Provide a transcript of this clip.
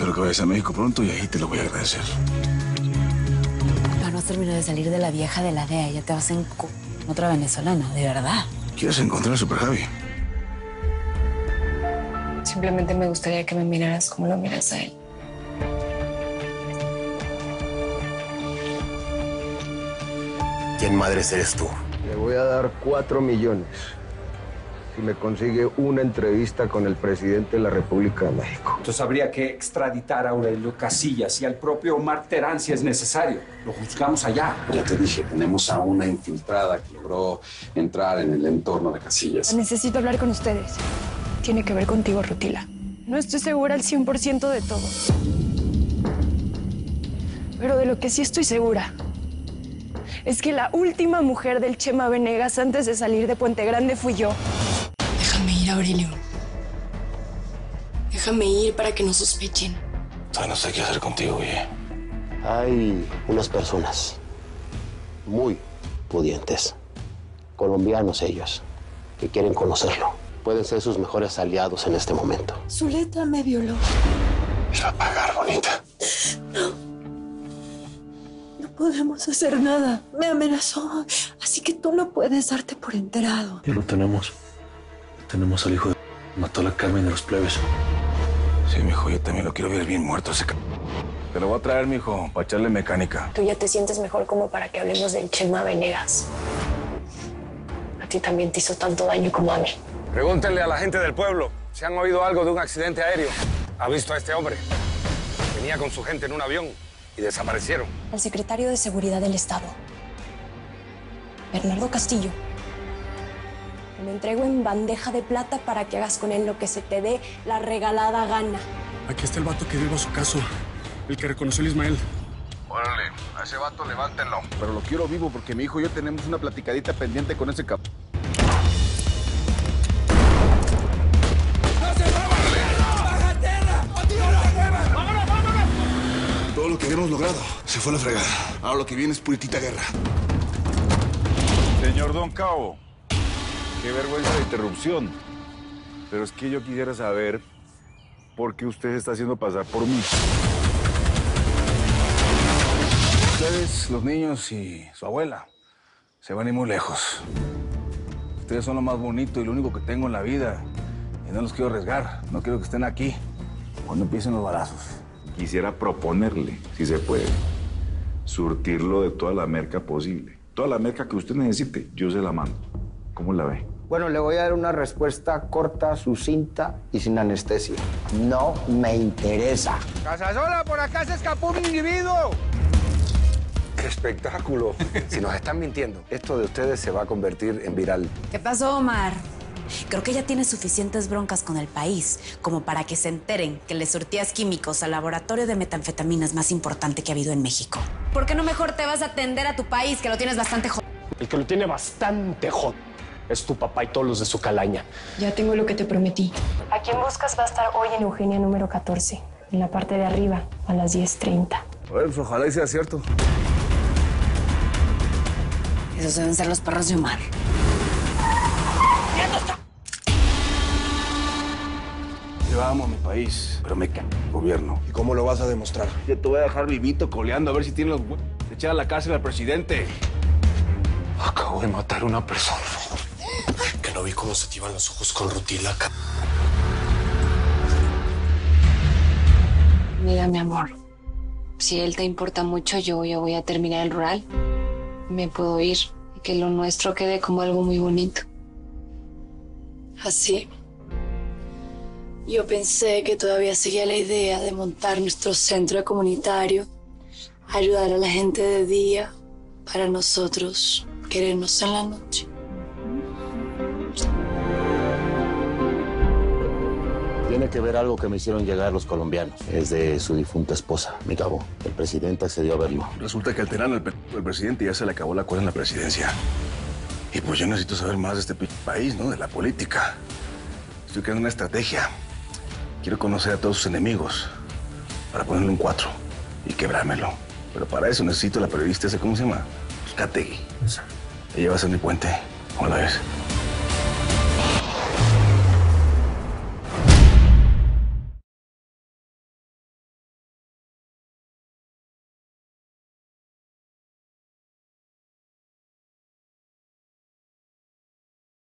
Espero que vayas a México pronto y ahí te lo voy a agradecer. No, no has terminado de salir de la vieja de la DEA. Ya te vas en otra venezolana, de verdad. ¿Quieres encontrar a Super Javi? Simplemente me gustaría que me miraras como lo miras a él. ¿Quién madres eres tú? Le voy a dar 4 millones si me consigue una entrevista con el presidente de la República de México. Entonces habría que extraditar a Aurelio Casillas y al propio Omar Terán si es necesario. Lo juzgamos allá. Ya te dije, tenemos a una infiltrada que logró entrar en el entorno de Casillas. Necesito hablar con ustedes. Tiene que ver contigo, Rutila. No estoy segura al 100% de todo. Pero de lo que sí estoy segura es que la última mujer del Chema Venegas antes de salir de Puente Grande fui yo. Déjame ir, Aurelio. Déjame ir para que no sospechen. Todavía no sé qué hacer contigo, oye. Hay unas personas muy pudientes, colombianos ellos, que quieren conocerlo. Pueden ser sus mejores aliados en este momento. Zuleta me violó. Me va a pagar, bonita. No. No podemos hacer nada. Me amenazó. Así que tú no puedes darte por enterado. Ya lo tenemos. Tenemos al hijo de... Mató a la Carmen de los plebes. Sí, mijo, yo también lo quiero ver bien muerto ese... Te lo voy a traer, mijo, para echarle mecánica. Tú ya te sientes mejor como para que hablemos del Chema Venegas. A ti también te hizo tanto daño como a mí. Pregúntenle a la gente del pueblo si han oído algo de un accidente aéreo. ¿Ha visto a este hombre? Venía con su gente en un avión y desaparecieron. El secretario de Seguridad del Estado, Bernardo Castillo. Te lo entrego en bandeja de plata para que hagas con él lo que se te dé la regalada gana. Aquí está el vato que dio su caso, el que reconoció a Ismael. Órale, a ese vato levántenlo. Pero lo quiero vivo porque mi hijo y yo tenemos una platicadita pendiente con ese cabrón. Lo que habíamos logrado se fue a la fregada. Ahora lo que viene es puritita guerra. Señor Don Cabo, qué vergüenza de interrupción. Pero es que yo quisiera saber por qué usted se está haciendo pasar por mí. Ustedes, los niños y su abuela, se van a ir muy lejos. Ustedes son lo más bonito y lo único que tengo en la vida. Y no los quiero arriesgar. No quiero que estén aquí cuando empiecen los balazos. Quisiera proponerle, si se puede, surtirlo de toda la merca posible. Toda la merca que usted necesite, yo se la mando. ¿Cómo la ve? Bueno, le voy a dar una respuesta corta, sucinta y sin anestesia. No me interesa. Casasola, por acá se escapó un individuo. ¡Qué espectáculo! Si nos están mintiendo, esto de ustedes se va a convertir en viral. ¿Qué pasó, Omar? Creo que ya tiene suficientes broncas con el país como para que se enteren que le surtías químicos al laboratorio de metanfetaminas más importante que ha habido en México. ¿Por qué no mejor te vas a atender a tu país, que lo tienes bastante jodido? El que lo tiene bastante jodido es tu papá y todos los de su calaña. Ya tengo lo que te prometí. ¿A quién buscas? Va a estar hoy en Eugenia número 14, en la parte de arriba, a las 10:30. Pues ojalá y sea cierto. Esos deben ser los perros de Omar. Yo amo a mi país, pero me cae el gobierno. ¿Y cómo lo vas a demostrar? Yo te voy a dejar vivito coleando a ver si tiene los huevos de echar a la cárcel al presidente. Acabo de matar a una persona. Que no vi cómo se te iban los ojos con Rutila. Mira, mi amor, si él te importa mucho, yo ya voy a terminar el rural. Me puedo ir y que lo nuestro quede como algo muy bonito. Así. Yo pensé que todavía seguía la idea de montar nuestro centro comunitario, ayudar a la gente de día para nosotros querernos en la noche. Tiene que ver algo que me hicieron llegar los colombianos. Es de su difunta esposa, mi cabo. El presidente accedió a verlo. Resulta que al Terán, el presidente, ya se le acabó la cola en la presidencia. Y pues yo necesito saber más de este país, ¿no? De la política. Estoy creando una estrategia. Quiero conocer a todos sus enemigos para ponerle un 4 y quebrármelo. Pero para eso necesito a la periodista esa, ¿cómo se llama? Kategui. Ella va a ser mi puente. ¿Cómo la ves?